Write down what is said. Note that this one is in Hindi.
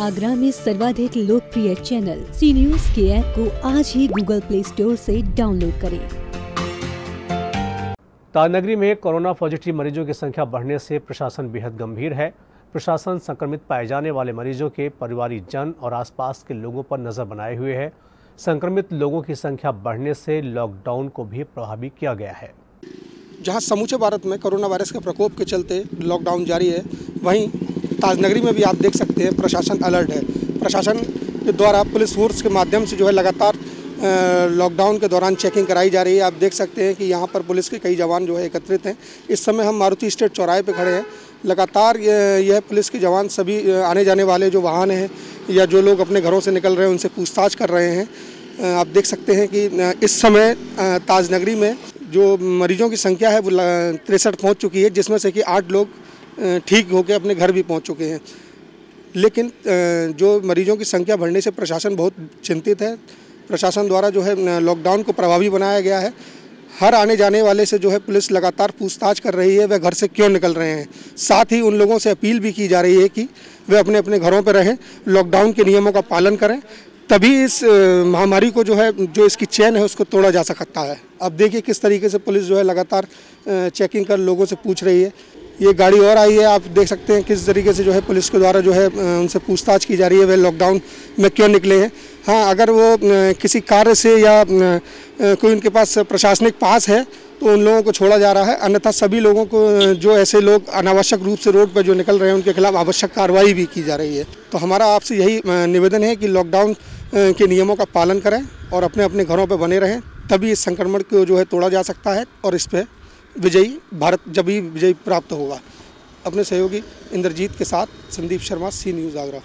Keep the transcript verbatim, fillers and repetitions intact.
आगरा में सर्वाधिक लोकप्रिय चैनल सी न्यूज़ के ऐप को आज ही गूगल प्ले स्टोर से डाउनलोड करें। ताजनगरी में कोरोना पॉजिटिव मरीजों की संख्या बढ़ने से प्रशासन बेहद गंभीर है। प्रशासन संक्रमित पाए जाने वाले मरीजों के परिवारजन और आसपास के लोगों पर नजर बनाए हुए है। संक्रमित लोगों की संख्या बढ़ने से लॉकडाउन को भी प्रभावी किया गया है। जहाँ समूचे भारत में कोरोना वायरस के प्रकोप के चलते लॉकडाउन जारी है, वहीं ताजनगरी में भी आप देख सकते हैं प्रशासन अलर्ट है। प्रशासन के द्वारा पुलिस फोर्स के माध्यम से जो है लगातार लॉकडाउन के दौरान चेकिंग कराई जा रही है। आप देख सकते हैं कि यहाँ पर पुलिस के कई जवान जो है एकत्रित हैं। इस समय हम मारुति स्टेट चौराहे पर खड़े हैं। लगातार यह पुलिस के जवान सभी आने जाने वाले जो वाहन हैं या जो लोग अपने घरों से निकल रहे हैं उनसे पूछताछ कर रहे हैं। आप देख सकते हैं कि इस समय ताजनगरी में जो मरीजों की संख्या है वो तिरसठ पहुँच चुकी है, जिसमें से कि आठ लोग ठीक होकर अपने घर भी पहुंच चुके हैं। लेकिन जो मरीजों की संख्या बढ़ने से प्रशासन बहुत चिंतित है। प्रशासन द्वारा जो है लॉकडाउन को प्रभावी बनाया गया है। हर आने जाने वाले से जो है पुलिस लगातार पूछताछ कर रही है वह घर से क्यों निकल रहे हैं। साथ ही उन लोगों से अपील भी की जा रही है कि वे अपने अपने घरों पर रहें, लॉकडाउन के नियमों का पालन करें, तभी इस महामारी को जो है जो इसकी चेन है उसको तोड़ा जा सकता है। अब देखिए किस तरीके से पुलिस जो है लगातार चेकिंग कर लोगों से पूछ रही है। ये गाड़ी और आई है, आप देख सकते हैं किस तरीके से जो है पुलिस के द्वारा जो है उनसे पूछताछ की जा रही है वे लॉकडाउन में क्यों निकले हैं। हाँ, अगर वो किसी कार्य से या कोई उनके पास प्रशासनिक पास है तो उन लोगों को छोड़ा जा रहा है, अन्यथा सभी लोगों को जो ऐसे लोग अनावश्यक रूप से रोड पर जो निकल रहे हैं उनके खिलाफ आवश्यक कार्रवाई भी की जा रही है। तो हमारा आपसे यही निवेदन है कि लॉकडाउन के नियमों का पालन करें और अपने अपने घरों पर बने रहें, तभी इस संक्रमण को जो है तोड़ा जा सकता है और इस पर विजयी भारत जब ही विजयी प्राप्त होगा। अपने सहयोगी इंद्रजीत के साथ संदीप शर्मा, सी न्यूज़ आगरा।